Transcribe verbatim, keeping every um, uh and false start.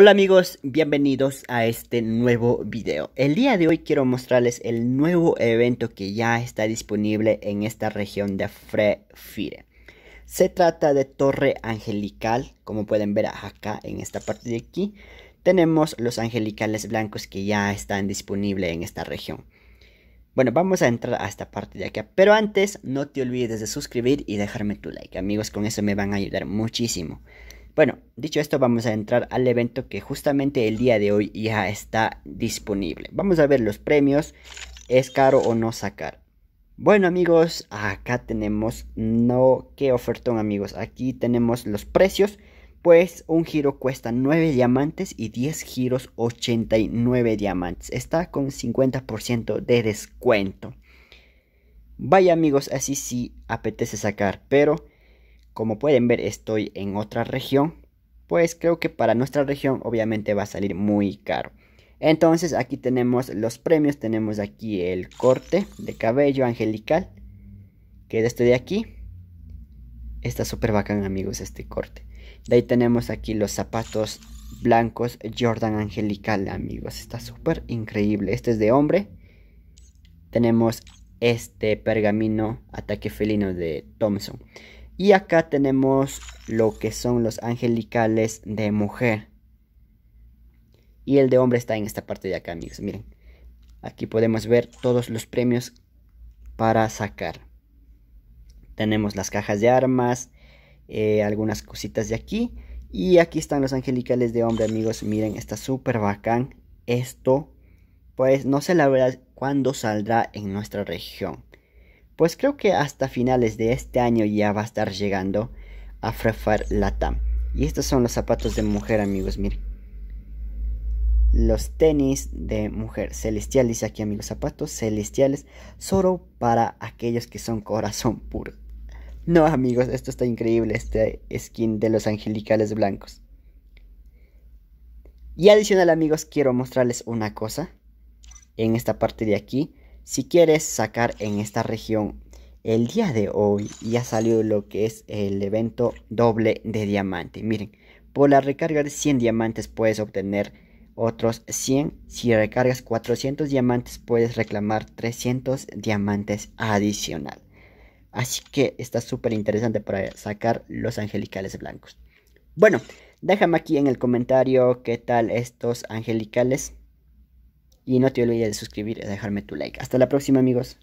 Hola amigos, bienvenidos a este nuevo video. El día de hoy quiero mostrarles el nuevo evento que ya está disponible en esta región de Free Fire. Se trata de Torre Angelical, como pueden ver acá en esta parte de aquí. Tenemos los angelicales blancos que ya están disponibles en esta región. Bueno, vamos a entrar a esta parte de acá, pero antes no te olvides de suscribir y dejarme tu like. Amigos, con eso me van a ayudar muchísimo. Bueno, dicho esto, vamos a entrar al evento que justamente el día de hoy ya está disponible. Vamos a ver los premios, ¿es caro o no sacar? Bueno amigos, acá tenemos, no, qué ofertón amigos, aquí tenemos los precios. Pues un giro cuesta nueve diamantes y diez giros ochenta y nueve diamantes. Está con cincuenta por ciento de descuento. Vaya amigos, así sí apetece sacar, pero como pueden ver, estoy en otra región, pues creo que para nuestra región obviamente va a salir muy caro. Entonces aquí tenemos los premios, tenemos aquí el corte de cabello angelical, que es este de aquí. Está súper bacán amigos este corte. De ahí tenemos aquí los zapatos blancos Jordan angelical amigos, está súper increíble, este es de hombre. Tenemos este pergamino ataque felino de Thompson. Y acá tenemos lo que son los angelicales de mujer. Y el de hombre está en esta parte de acá, amigos. Miren, aquí podemos ver todos los premios para sacar. Tenemos las cajas de armas, eh, algunas cositas de aquí. Y aquí están los angelicales de hombre, amigos. Miren, está súper bacán esto. Pues no sé la verdad cuándo saldrá en nuestra región. Pues creo que hasta finales de este año ya va a estar llegando a Free Fire Latam. Y estos son los zapatos de mujer amigos, miren. Los tenis de mujer celestiales aquí amigos, zapatos celestiales. Solo para aquellos que son corazón puro. No amigos, esto está increíble, este skin de los angelicales blancos. Y adicional amigos, quiero mostrarles una cosa. En esta parte de aquí. Si quieres sacar en esta región, el día de hoy ya salió lo que es el evento doble de diamante. Miren, por la recarga de cien diamantes puedes obtener otros cien. Si recargas cuatrocientos diamantes puedes reclamar trescientos diamantes adicional. Así que está súper interesante para sacar los angelicales blancos. Bueno, déjame aquí en el comentario qué tal estos angelicales. Y no te olvides de suscribir y dejarme tu like. Hasta la próxima, amigos.